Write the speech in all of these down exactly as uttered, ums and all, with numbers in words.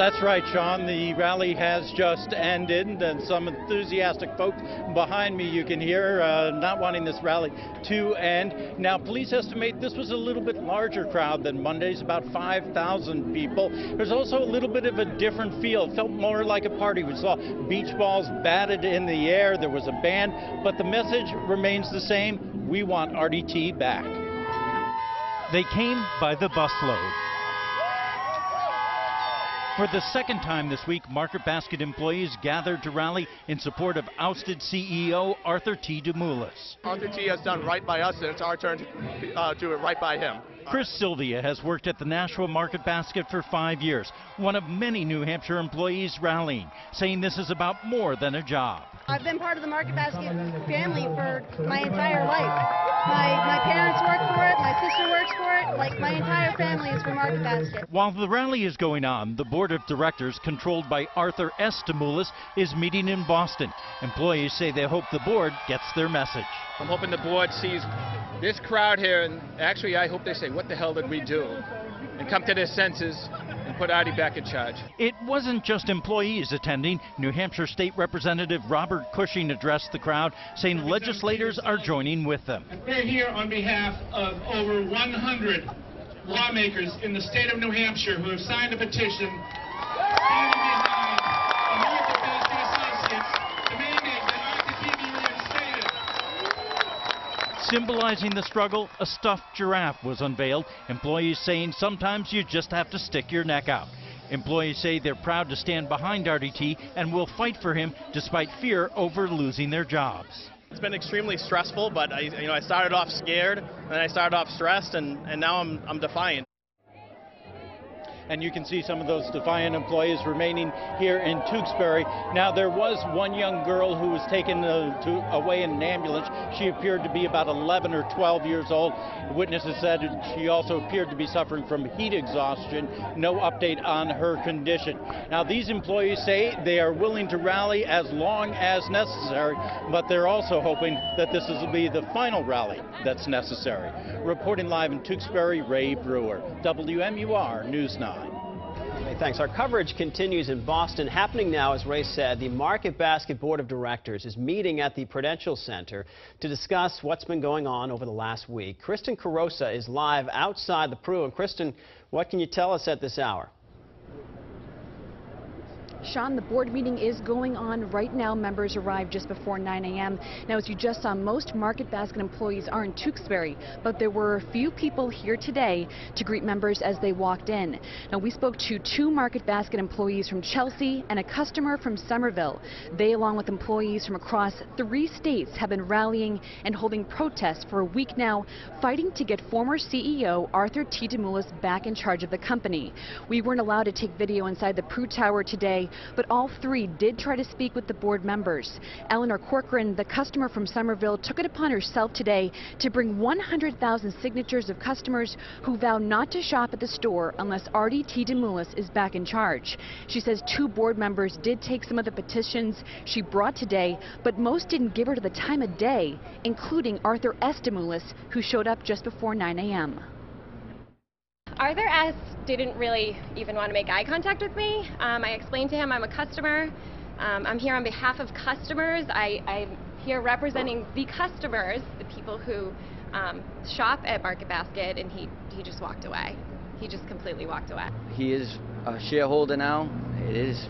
That's right, Sean. The rally has just ended, and some enthusiastic folks behind me you can hear uh, not wanting this rally to end. Now, police estimate this was a little bit larger crowd than Monday's, about five thousand people. There's also a little bit of a different feel. It felt more like a party. We saw beach balls batted in the air. There was a band, but the message remains the same. We want R D T back. They came by the busload. For the second time this week, Market Basket employees gathered to rally in support of ousted C E O Arthur T. Demoulas. Arthur T. has done right by us, and it's our turn to uh, do it right by him. Chris Sylvia has worked at the Nashua Market Basket for five years, one of many New Hampshire employees rallying, saying this is about more than a job. I've been part of the Market Basket family for my entire life. My, my parents work for it, my sister works for it, like my entire family is from Market Basket. While the rally is going on, the board of directors, controlled by Arthur S. Demoulas, is meeting in Boston. Employees say they hope the board gets their message. I'm hoping the board sees this crowd here, and actually I hope they say, what the hell did we do? And come to their senses and put Artie back in charge. It wasn't just employees attending. New Hampshire State Representative Robert Cushing addressed the crowd, saying legislators are joining with them. We're here on behalf of over one hundred lawmakers in the state of New Hampshire who have signed a petition symbolizing the struggle. A stuffed giraffe was unveiled. Employees saying sometimes you just have to stick your neck out. Employees say they're proud to stand behind R D T and will fight for him despite fear over losing their jobs. It's been extremely stressful, but I, you know, I started off scared, and then I started off stressed, and, and now I'm, I'm defiant. And you can see some of those defiant employees remaining here in Tewksbury. Now, there was one young girl who was taken uh, to, away in an ambulance. She appeared to be about eleven or twelve years old. Witnesses said she also appeared to be suffering from heat exhaustion. No update on her condition. Now, these employees say they are willing to rally as long as necessary, but they're also hoping that this will be the final rally that's necessary. Reporting live in Tewksbury, Ray Brewer, W M U R News nine. Thanks. Our coverage continues in Boston. Happening now, as Ray said, the Market Basket Board of Directors is meeting at the Prudential Center to discuss what's been going on over the last week. Kristen Carosa is live outside the Pru. And Kristen, what can you tell us at this hour? Sean, the board meeting is going on right now. Members arrived just before nine A M Now, as you just saw, most Market Basket employees are in Tewksbury, but there were a few people here today to greet members as they walked in. Now, we spoke to two Market Basket employees from Chelsea and a customer from Somerville. They, along with employees from across three states, have been rallying and holding protests for a week now, fighting to get former C E O Arthur T. Demoulas back in charge of the company. We weren't allowed to take video inside the Pru Tower today, but all three did try to speak with the board members. Eleanor Corcoran, the customer from Somerville, took it upon herself today to bring one hundred thousand signatures of customers who vow not to shop at the store unless R D T Demoulas is back in charge. She says two board members did take some of the petitions she brought today, but most didn't give her the time of day, including Arthur S. Demoulas, who showed up just before nine A M Arthur S. didn't really even want to make eye contact with me. Um, I explained to him I'm a customer. Um, I'm here on behalf of customers. I, I'm here representing the customers, the people who um, shop at Market Basket, and he, he just walked away. He just completely walked away. He is a shareholder now. It is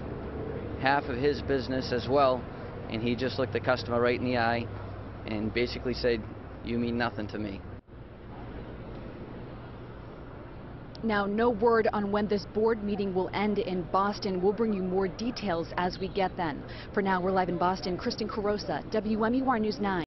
half of his business as well, and he just looked the customer right in the eye and basically said, "You mean nothing to me." Now, no word on when this board meeting will end in Boston. We'll bring you more details as we get them. For now, we're live in Boston. Kristen Carosa, W M U R News nine.